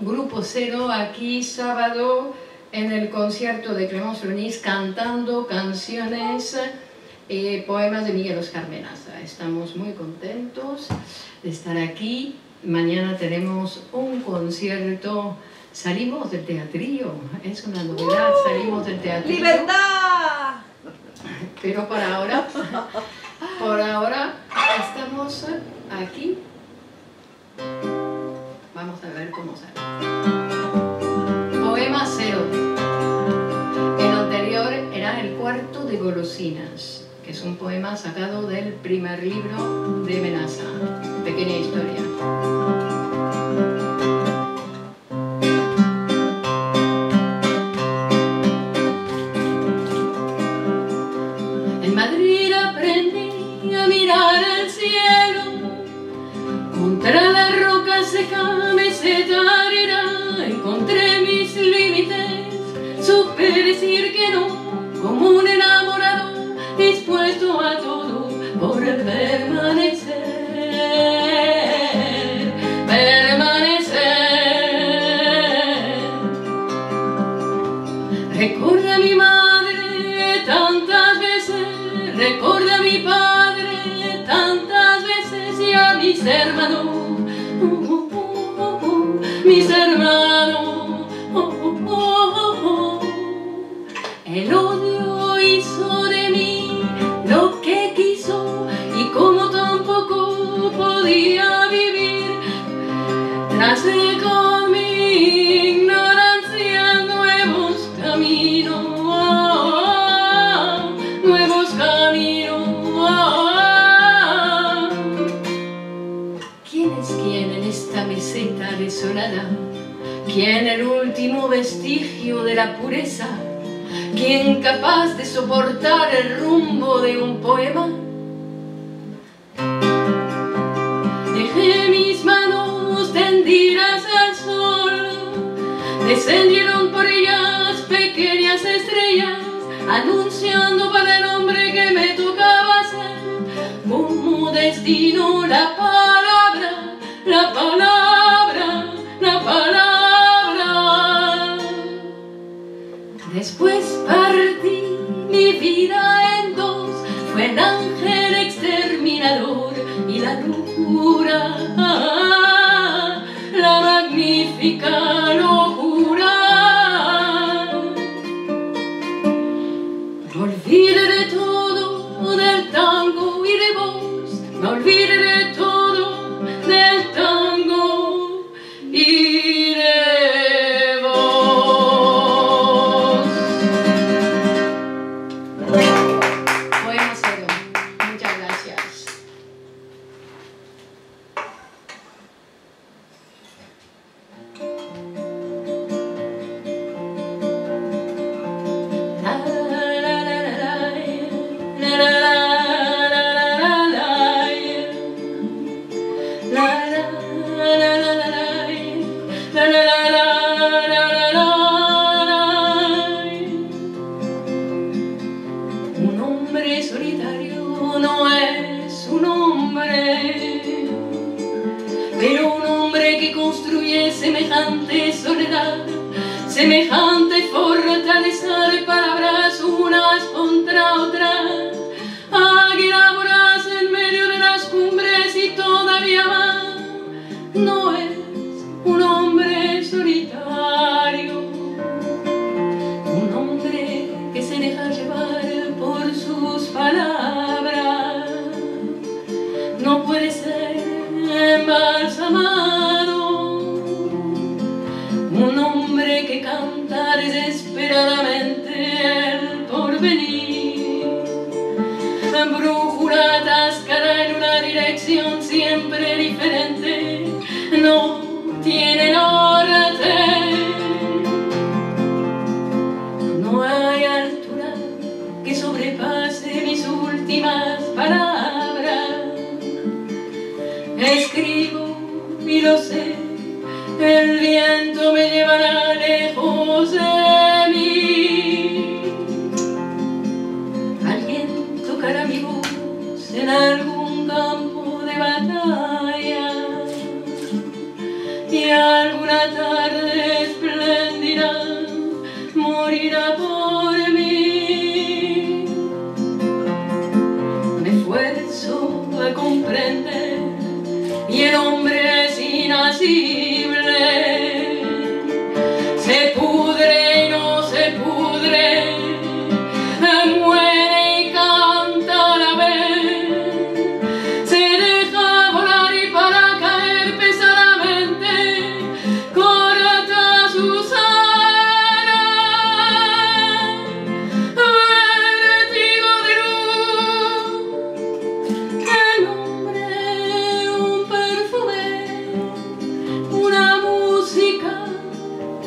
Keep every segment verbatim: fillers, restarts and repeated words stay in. Grupo Cero, aquí sábado en el concierto de Clemence Lenis, cantando canciones y poemas de Miguel Oscar Menassa. Estamos muy contentos de estar aquí. Mañana tenemos un concierto, salimos del teatrillo, es una novedad, salimos del teatrillo. ¡Libertad! Pero por ahora, por ahora estamos aquí. Vamos a ver cómo sale. Poema cero. El anterior era El cuarto de golosinas, que es un poema sacado del primer libro de Menassa. Pequeña historia. En Madrid aprendí a mirar el cielo contra la roca seca. Encontré mis límites, supe decir que no, como un enamorado dispuesto a todo por permanecer, permanecer. Recuerda a mi madre tantas veces, recuerda a mi padre tantas veces y a mis hermanos. Mis hermanos, oh, oh, oh, oh. El odio hizo de mí lo que quiso y como tampoco podía vivir, tracé con mi ignorancia nuevos caminos, oh, oh, oh, nuevos caminos. Oh, oh. ¿Quién es quién en esta meseta desolada? ¿Quién el último vestigio de la pureza? ¿Quién capaz de soportar el rumbo de un poema? Dejé mis manos tendidas al sol, descendieron por ellas pequeñas estrellas, anunciando para el hombre que me tocaba ser como destino la palabra, la palabra. que construye semejante soledad, semejante fortaleza de palabras unas contra otras. Águila voraz en medio de las cumbres y todavía más. No es un hombre solitario, un hombre que se deja llevar por sus palabras. No puede ser embalsamado, un hombre que canta desesperadamente el porvenir, brújula atascada en una dirección siempre diferente. No tiene norte, no hay altura que sobrepase mis últimas palabras. Escribo y lo sé, el viento me llevará lejos de mí. Alguien tocará mi voz en algún campo de batalla, y alguna tarde espléndida morirá por mí. Me esfuerzo a comprender, y el hombre es inasible. Se pudre y no se pudre, muere y canta a la vez. Se deja volar y para caer pesadamente corta sus alas. Vértigo de luz, el hombre un perfume, una música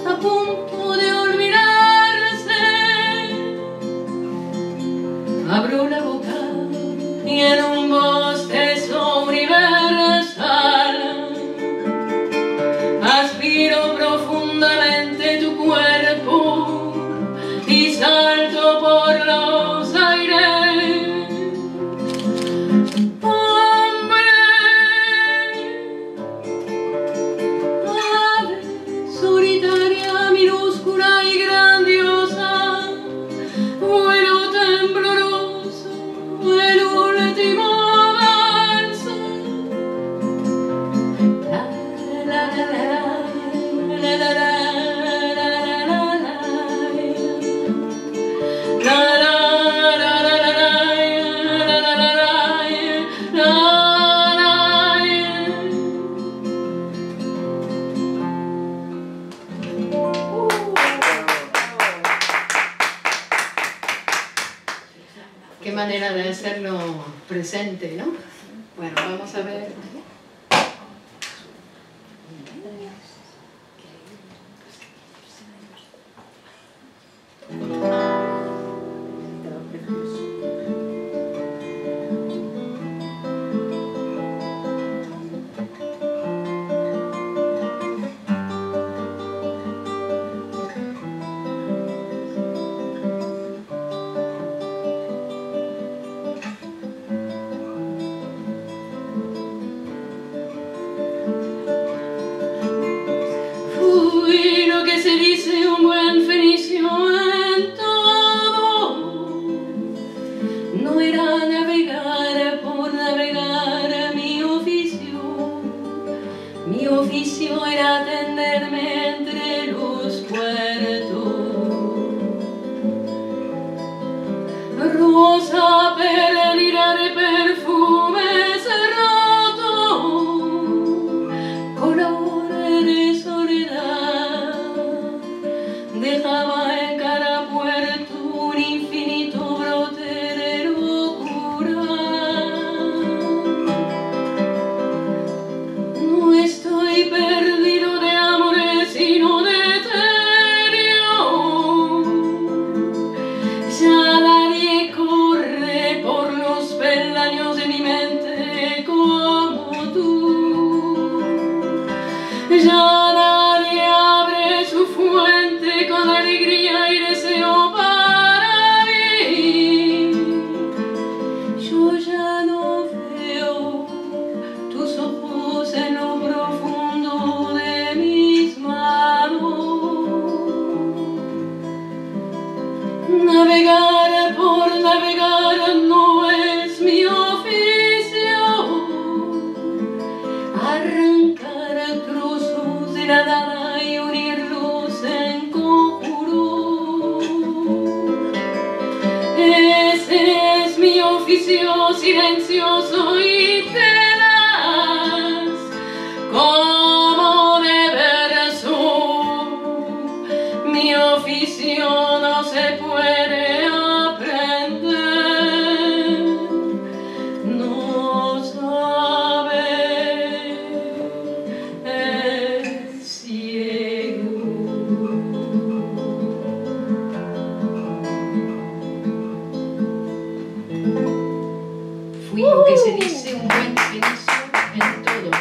a punto de olvidarse. Abro la boca y en un bostezo universal aspiro profundamente tu cuerpo y salto por los aires. Hombre, ave solitaria, minúscula y grandiosa, vuelo tembloroso, el último balsa. La, la, la, la, la, la, la, la, la, la. Qué manera de hacerlo presente, ¿no? Bueno, vamos a ver. Ya no veo tus ojos en lo profundo degradada y unirnos en conjuro. Ese es mi oficio silencioso y tenaz, como de verso. Mi oficio no se puede aprender, no sabe el ciego. Fui lo que se dice un buen pienso en todo.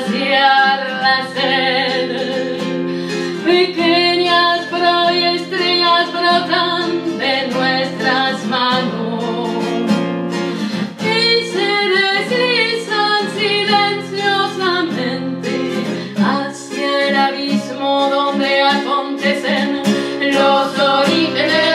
saciar la sed. Pequeñas estrellas brotan de nuestras manos y se deslizan silenciosamente hacia el abismo donde acontecen los orígenes.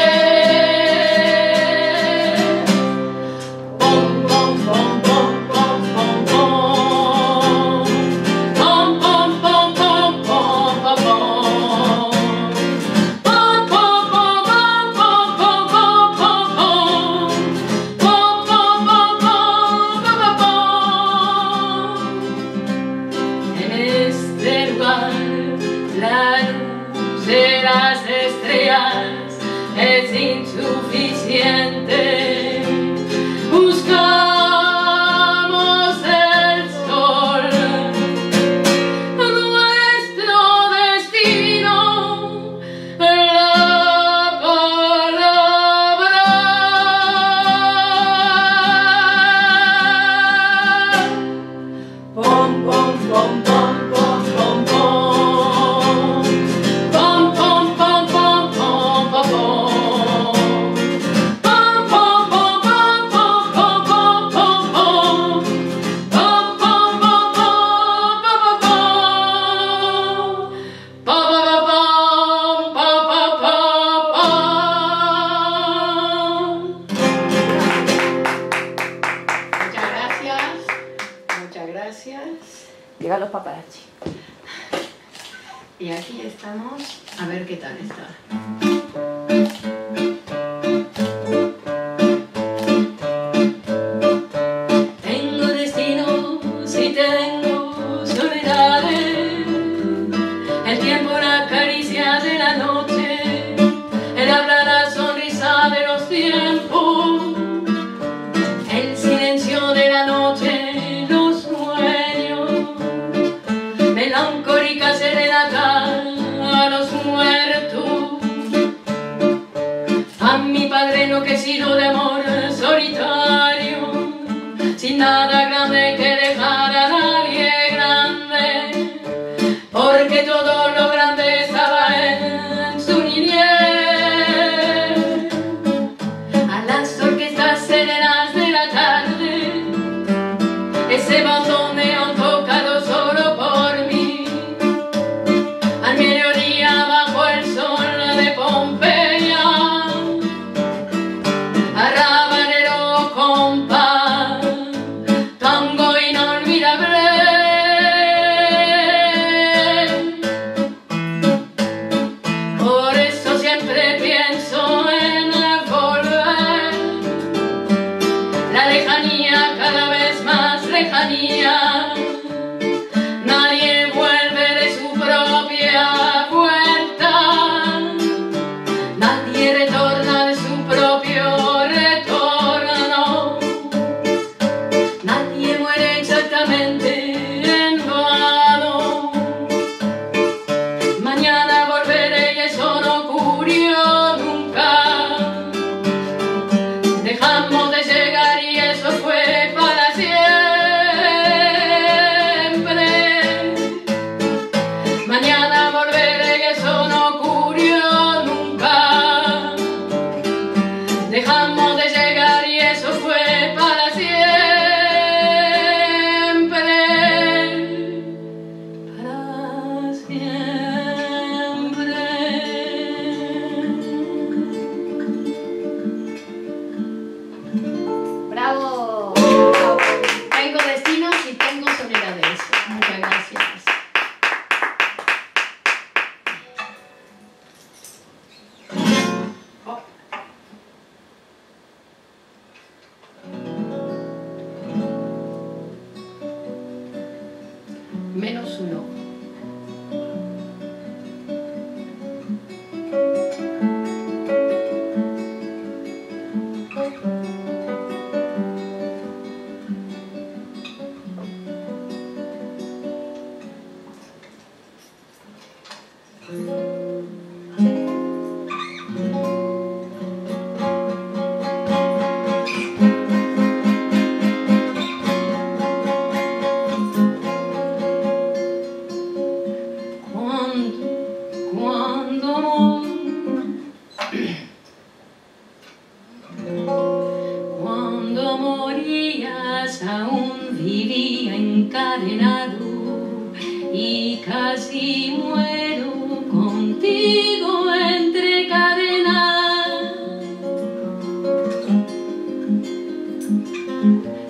casa aún vivía encadenado y casi muero contigo entre cadenas.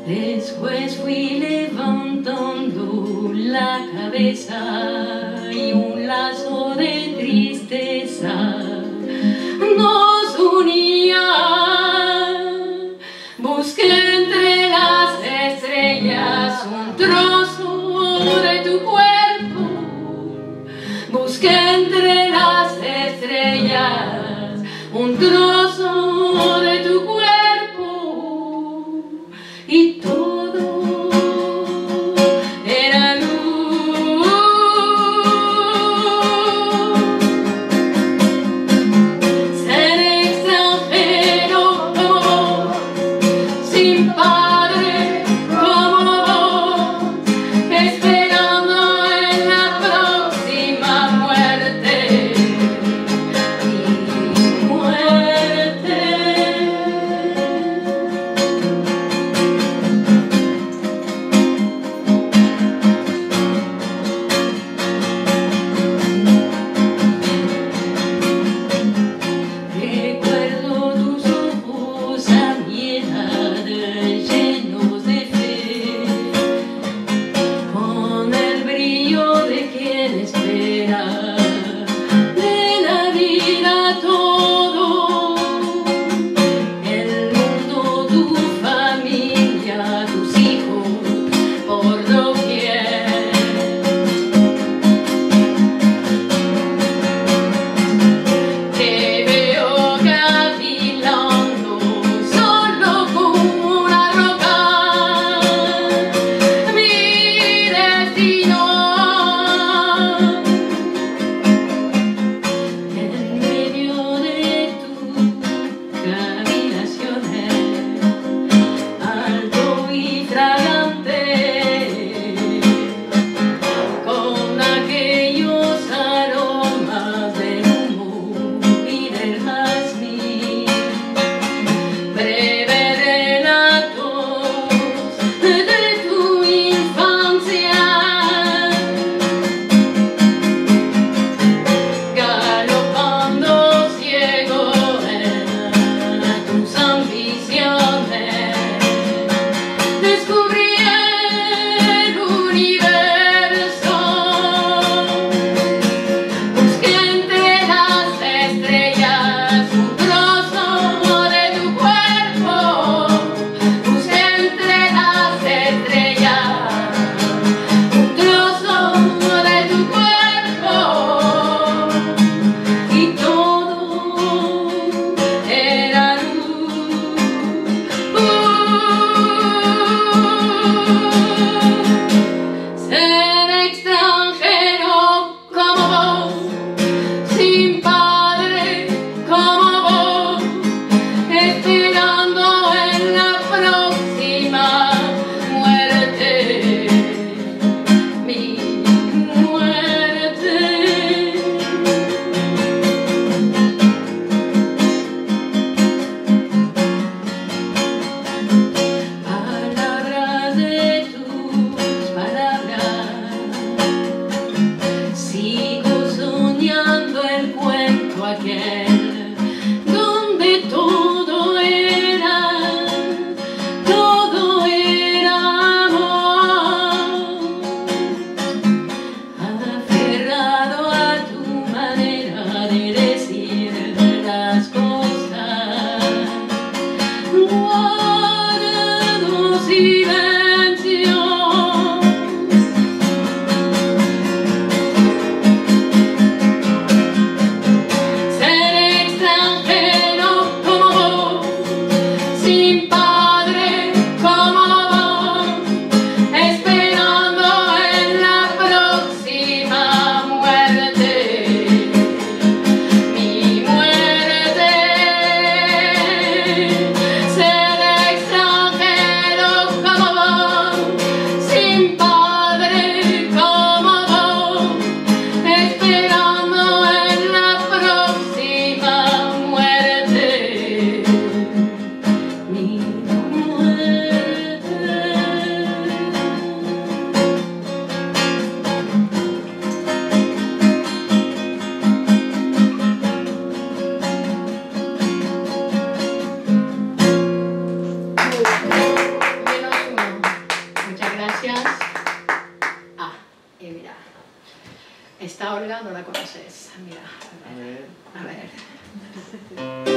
Después fui levantando la cabeza y un lazo de tristeza nos unía. Busqué entre las estrellas un trozo de tu cuerpo. Busqué entre las estrellas un trozo de tu cuerpo y todo era luz. Ser extranjero sin padre como vos, esperando en la nueva no la conoces. Mira, a ver. A ver. A ver.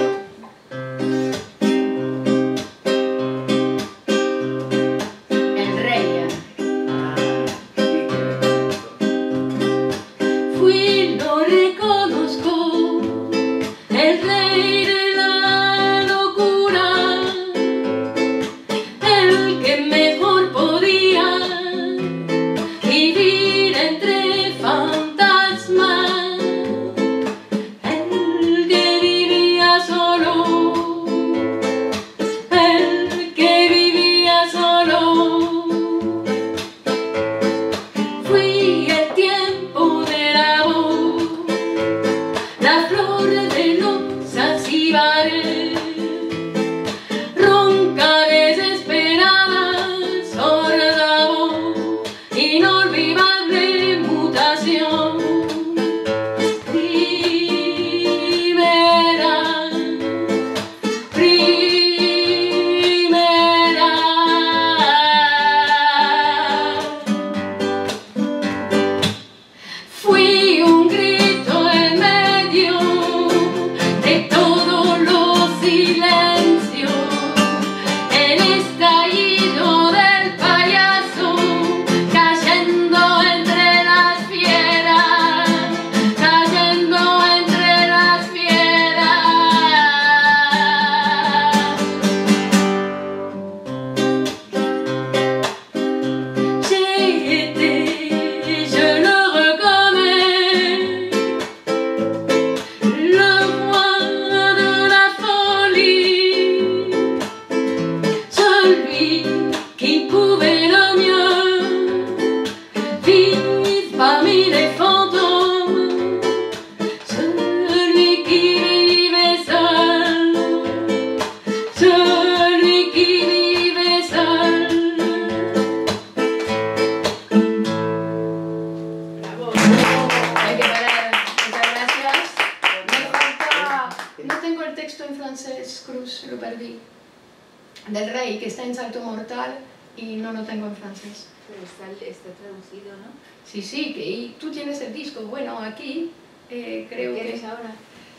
Sí, sí, que y tú tienes el disco, bueno, aquí eh, creo que... ¿Qué tienes ahora?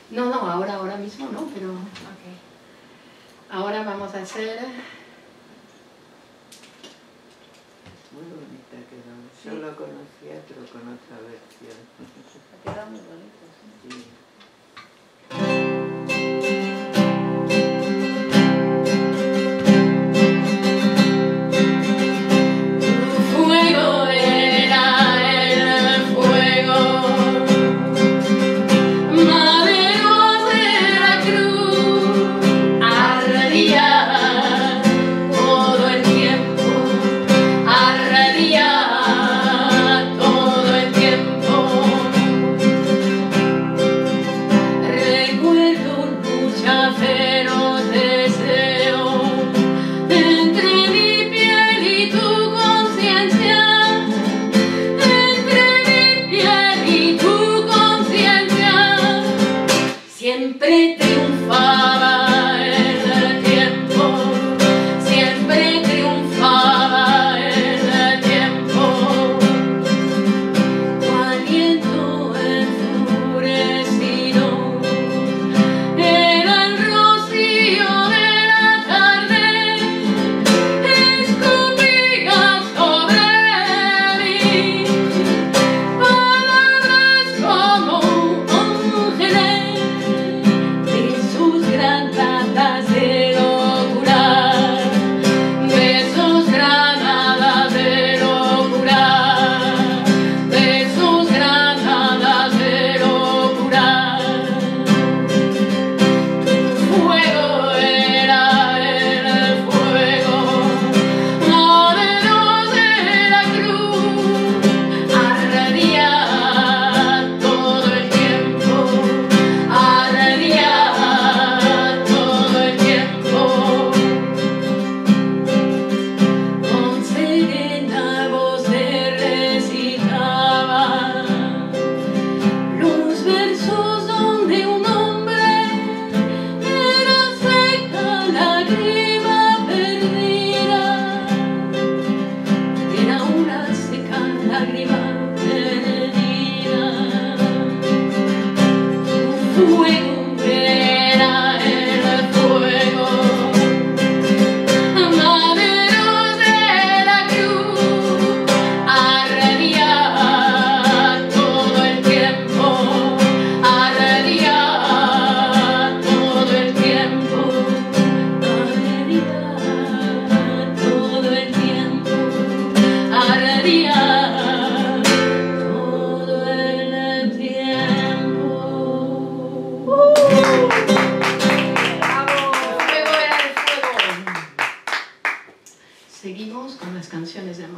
No, no, ahora, ahora mismo no, pero... Okay. Ahora vamos a hacer... Muy bonita quedó, sí. Yo la conocía, pero con otra versión. Ha quedado muy bonita, sí. Sí. Era el rocío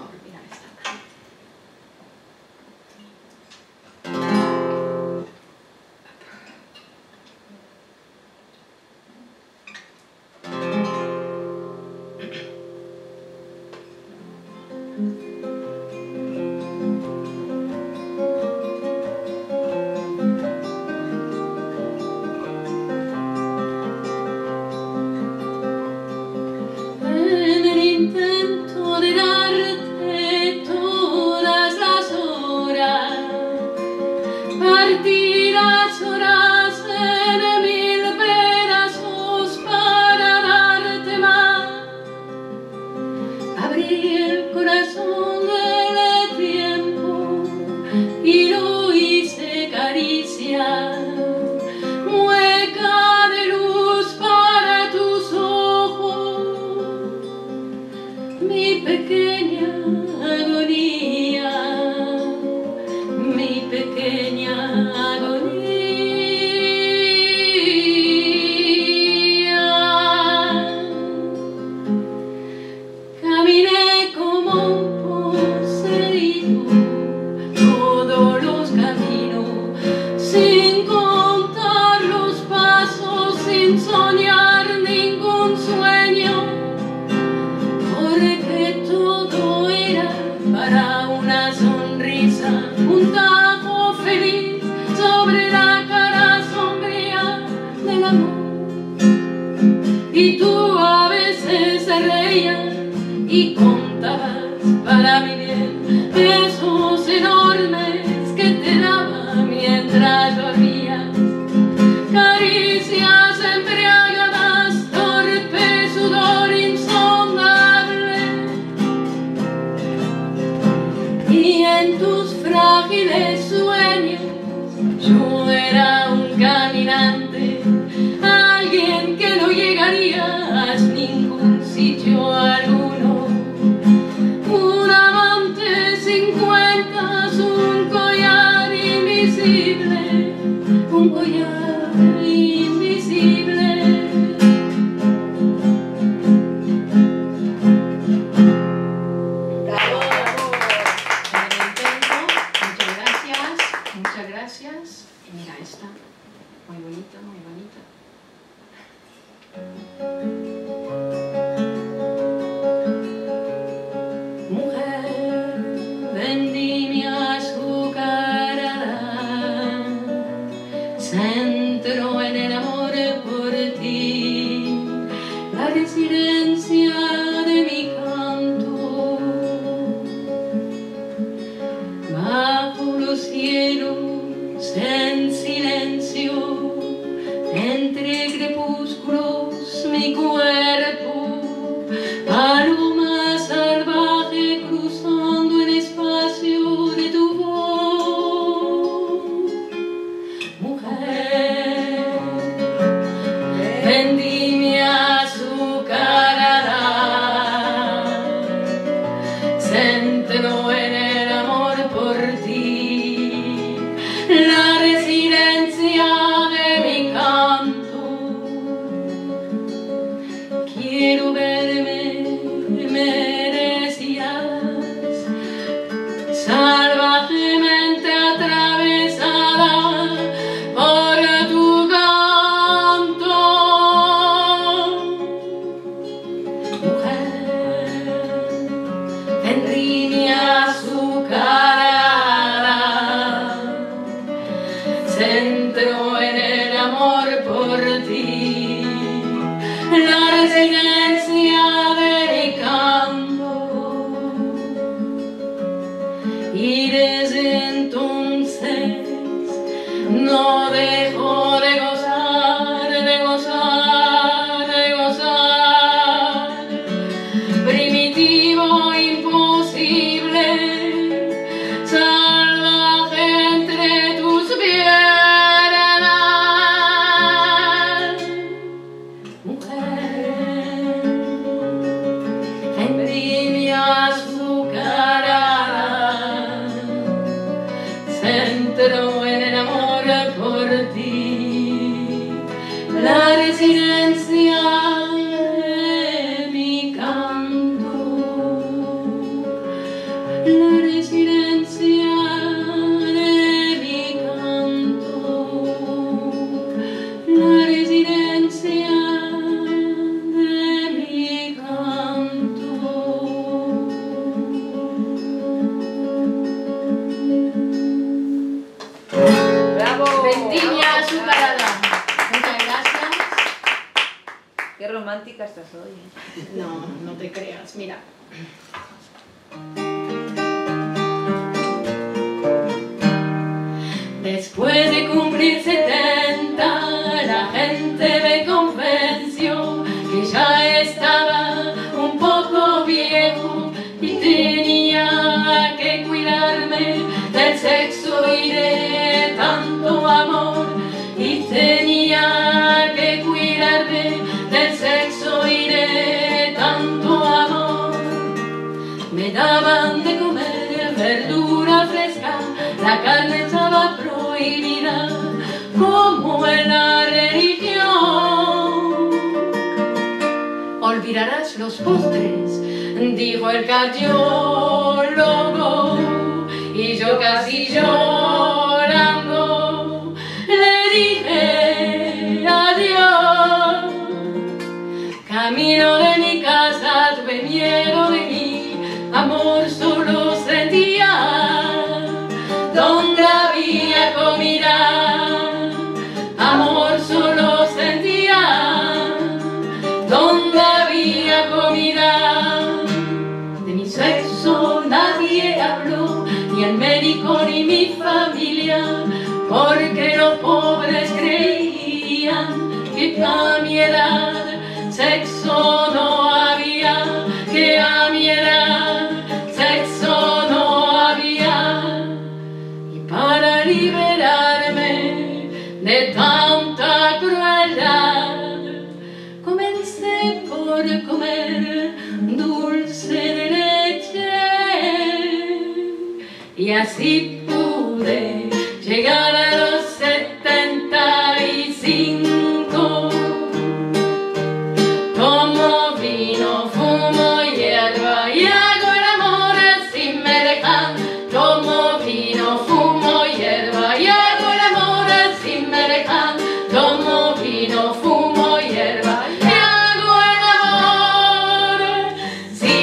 No, mira esta. Vendimia azúcar. Qué romántica estás hoy. No, no te creas, mira. Después de cumplir setenta, la gente me convenció que ya estaba un poco viejo y tenía que cuidarme del sexo y de tanto amor. Y tenía que cuidarme del sexo y de tanto amor. Me daban de comer verdura fresca, la carne estaba prohibida, como en la religión. Olvidarás los postres, dijo el cardiólogo, y yo casi llorando le dije adiós. Camino de mi casa, tuve miedo de mí, amor solo sentía. Donde había comida, amor solo sentía. Donde había comida, de mi sexo nadie habló, ni el médico ni mi familia, porque los pobres creían que a mi edad sexo no había, que a mi edad sexo no había. Y para liberarme de tanta crueldad, comencé por comer dulce de leche, y así pude llegar a los setenta y cinco. Como vino, fumo y hierba y hago el amor así me dejan. Como vino, fumo y hierba y hago el amor así me dejan. Como vino, fumo y hierba y hago el amor si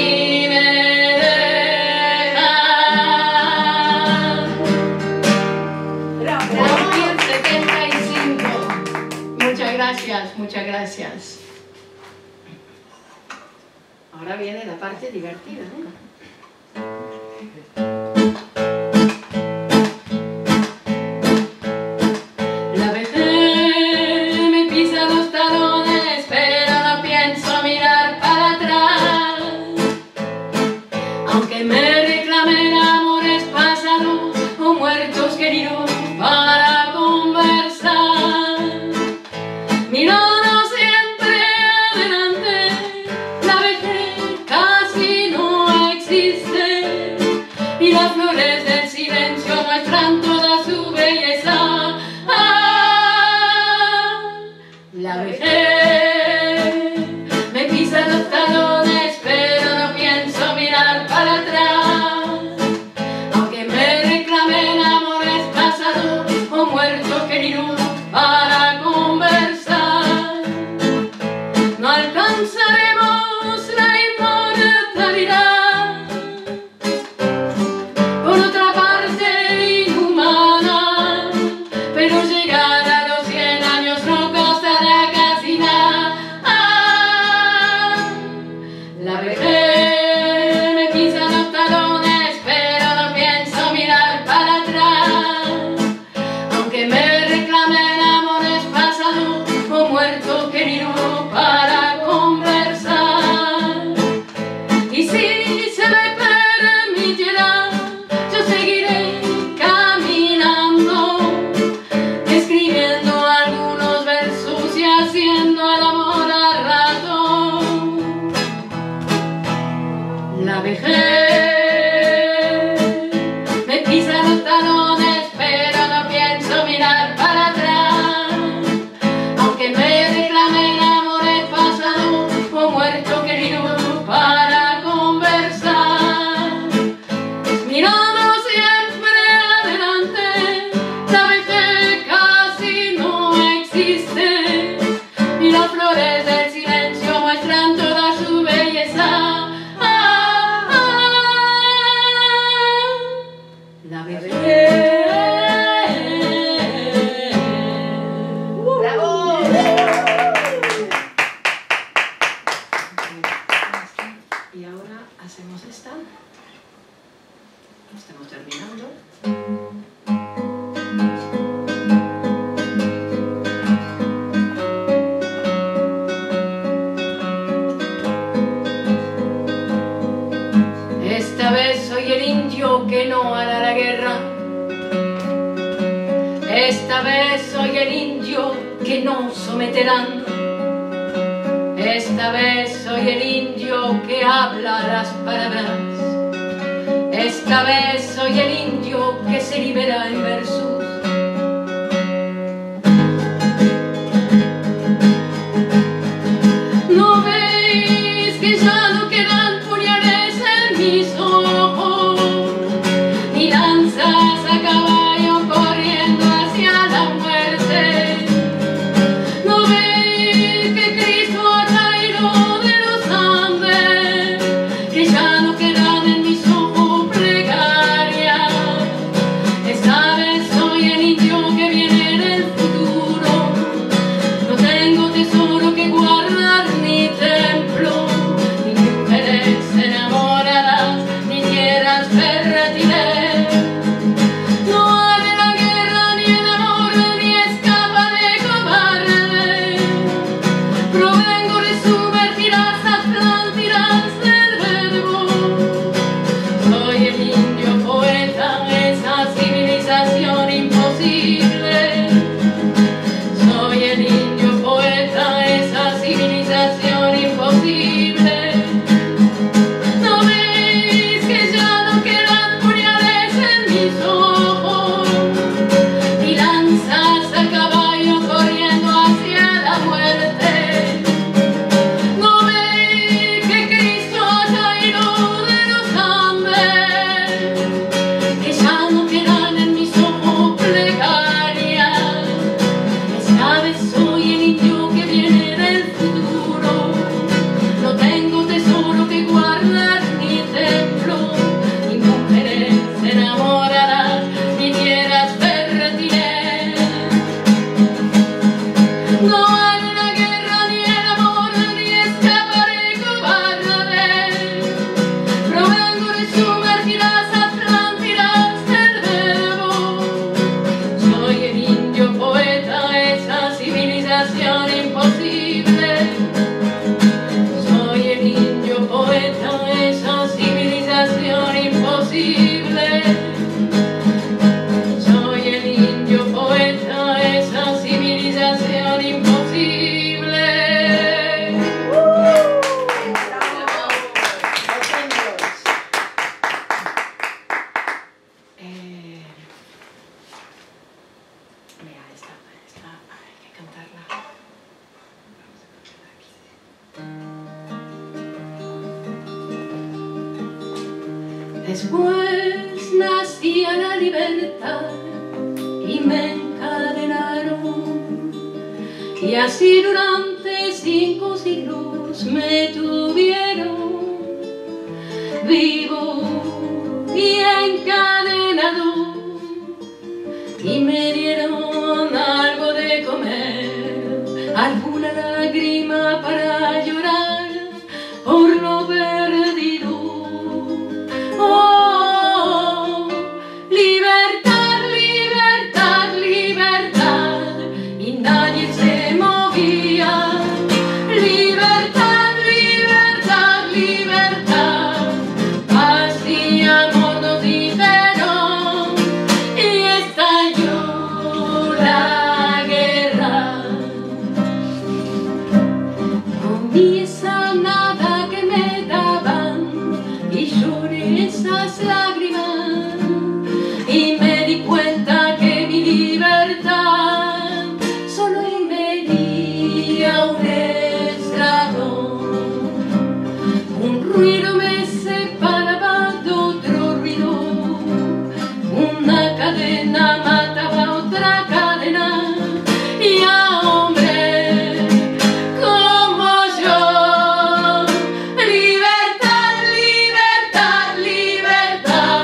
me dejan. Bravo. setenta y cinco. Muchas gracias, muchas gracias. Ahora viene la parte divertida, ¿eh? La vejez me pisa los talones, pero no pienso mirar para atrás. Aunque me reclamen amores pasados o muertos queridos para conversar, mira. La vejez me pisa los talones, pero no pienso mirar para atrás. Aunque me reclamen amores pasados o muertos queridos para conversar, no alcanzaremos la inmortalidad. Por otra parte inhumana, pero llegar a Estamos terminando. Esta vez soy el indio que no hará la guerra. Esta vez soy el indio que no someterán. Esta vez soy el indio que habla las palabras. Esta vez soy el indio que se libera en versos. ¿No veis que ya no quedan puñales en mis ojos? Ni lanzas a caballo corriendo hacia la muerte. ¿No veis que Cristo ha caído de los Andes? Que ya no quedan en mis ojos. Después nacía la libertad y me encadenaron, y así durante cinco siglos me tuvieron vivo y encadenado, y me dieron algo de comer, alguna lágrima para llorar por lo perdido. Oh, libertad, libertad, libertad, y nadie se movía. Libertad, libertad, libertad, paz y amor nos dieron, y estalló la guerra. Comí esa nada que me daban y lloré esas lágrimas, y me di cuenta que mi libertad solo impedía un estrado. Un ruido me separaba de otro ruido, una cadena mataba a otra cadena, y a hombre como yo. Libertad, libertad, libertad.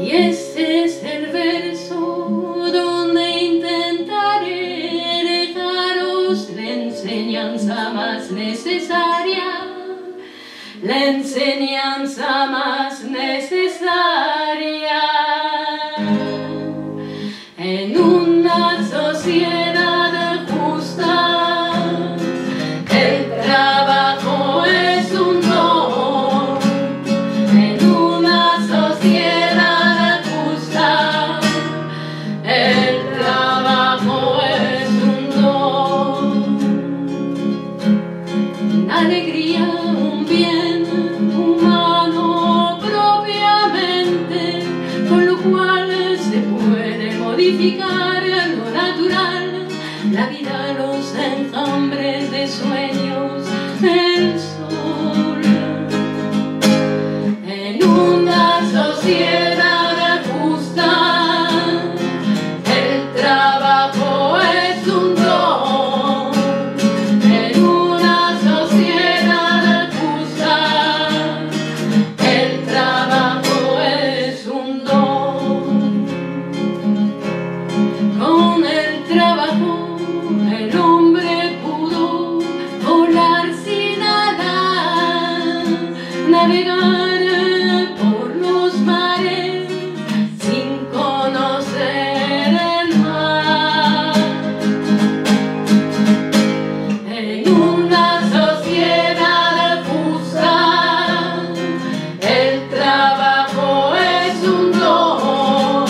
Y ese es el verso donde intentaré dejaros la enseñanza más necesaria, la enseñanza más necesaria. En una sociedad justa, el trabajo es un don. En una sociedad justa, el trabajo es un don. Una alegría, un bien humano propiamente, con lo cual se puede modificar lo natural, la vida, los enjambres de sueños, el sol. En una sociedad justa, el trabajo es un don. En una sociedad justa, el trabajo es un don. Con el trabajo el hombre pudo volar sin alas, navegar por los mares sin conocer el mar. En una sociedad justa, el trabajo es un don.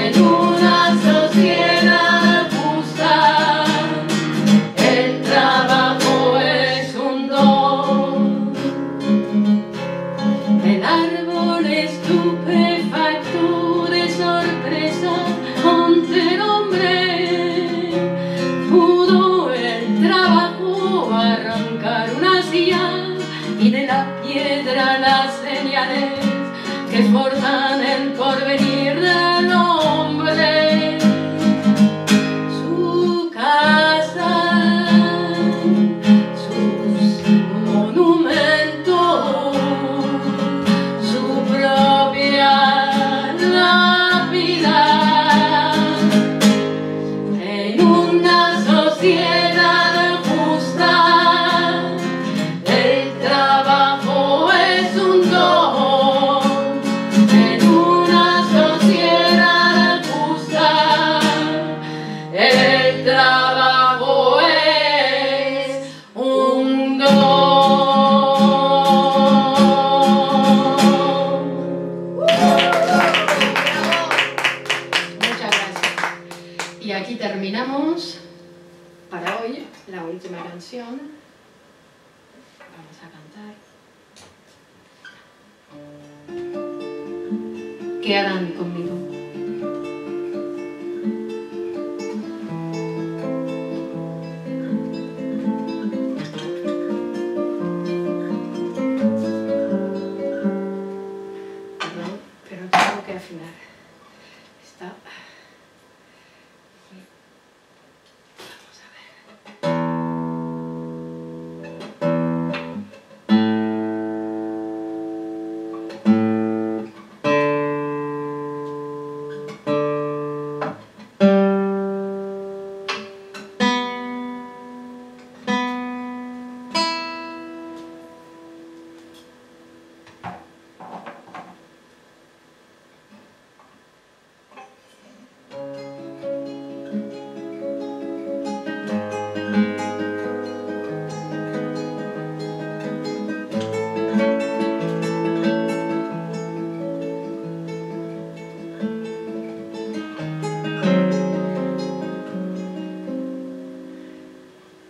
En una sociedad justa, el trabajo es un don. El árbol estupefacto de sorpresa ante el hombre pudo el trabajo arrancar una silla, y de la piedra las señales que forjan el porvenir del hombre. Su casa, sus monumentos, su propia lápida. En una sociedad justa, el trabajo es un don. En una sociedad justa, el trabajo es un don. Muchas gracias. Y aquí terminamos para hoy la última canción. Vamos a cantar. ¿Qué harán conmigo? Perdón, pero tengo que afinar. Está...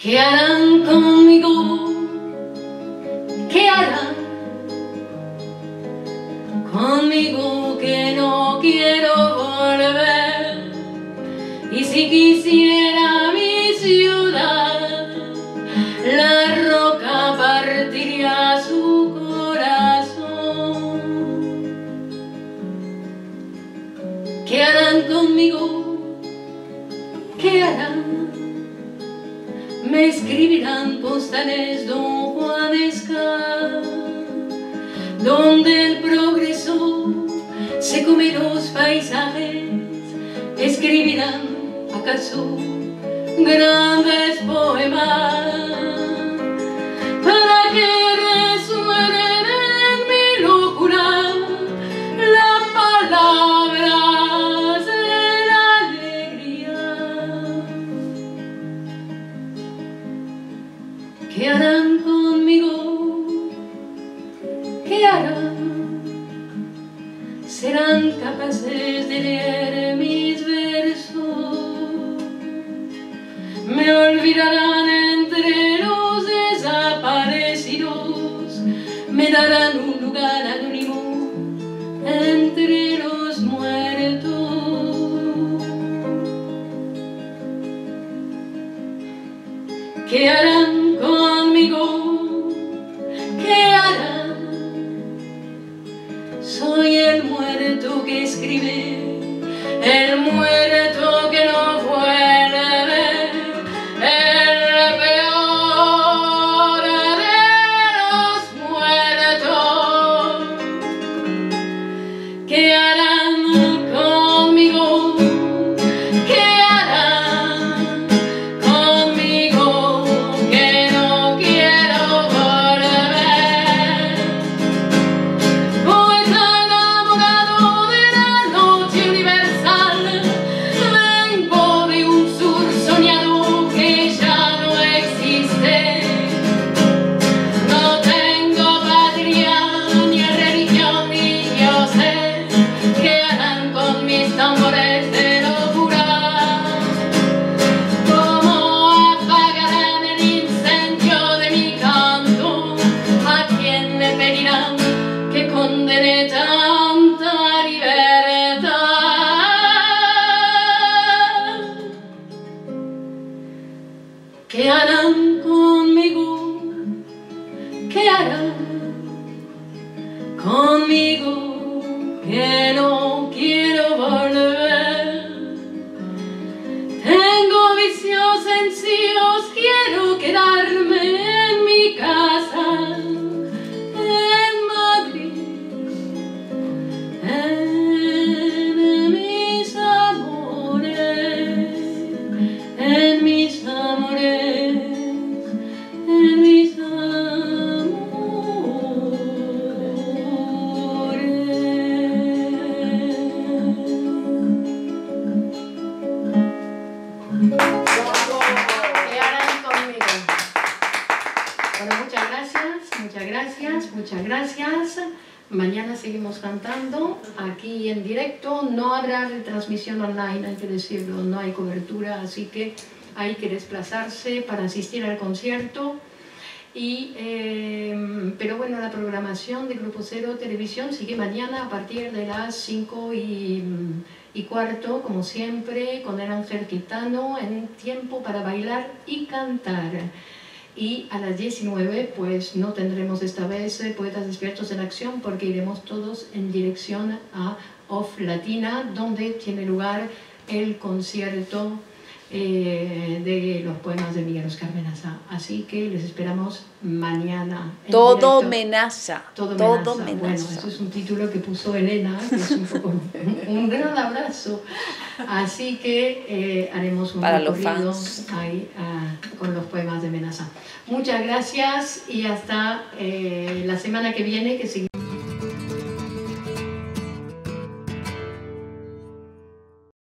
¿Qué harán conmigo? ¿Qué harán conmigo que no quiero volver? Y si quisiera mi ciudad, la roca partiría su corazón. ¿Qué harán conmigo? ¿Qué harán? Me escribirán postales don Juanesca. donde el progreso se come los paisajes, escribirán acaso grandes poemas para que resuenen en mi locura las palabras de la alegría. ¿Qué harán conmigo? ¿Qué harán? ¿Serán capaces de leer mis versos? ¿Me olvidarán entre los desaparecidos? ¿Me darán un lugar anónimo entre los muertos? ¿Qué harán conmigo? ¿Qué harán? Soy el muerto que escribe, el muerto que no vuelve, el peor de los muertos. ¿Qué harán conmigo? ¿Qué harán conmigo que no quiero volver? Voy tan enamorado de la noche universal, vengo de un sur soñado que ya no existe. No tengo patria, ni religión, ni dioses. ¿Qué harán con mis tambores de locura? ¿Cómo apagarán el incendio de mi canto? ¿A quién le pedirán que condene tanta libertad? ¿Qué harán conmigo? ¿Qué harán conmigo que no quiero volver? Tengo vicios sencillos, quiero quedarme en mi casa, en Madrid, en mis amores, en mis amores, en mis amores. ¿Qué harán conmigo? Bueno, muchas gracias, muchas gracias, muchas gracias. Mañana seguimos cantando aquí en directo. No habrá retransmisión online, hay que decirlo, no hay cobertura, así que hay que desplazarse para asistir al concierto. Y, eh, pero bueno, la programación de Grupo Cero Televisión sigue mañana a partir de las cinco y cuarto, como siempre, con el Ángel Quitano en Tiempo para Bailar y Cantar. Y a las diecinueve, pues no tendremos esta vez eh, Poetas Despiertos en Acción, porque iremos todos en dirección a Off Latina, donde tiene lugar el concierto Eh, de los poemas de Miguel Oscar Menassa. Así que les esperamos mañana. Todo Menassa. Todo, Todo Menassa. Menassa. Bueno, esto es un título que puso Elena, que es un poco un, un gran abrazo. Así que eh, haremos un Para recorrido los fans. Ahí, uh, con los poemas de Menassa. Muchas gracias y hasta eh, la semana que viene, que seguimos.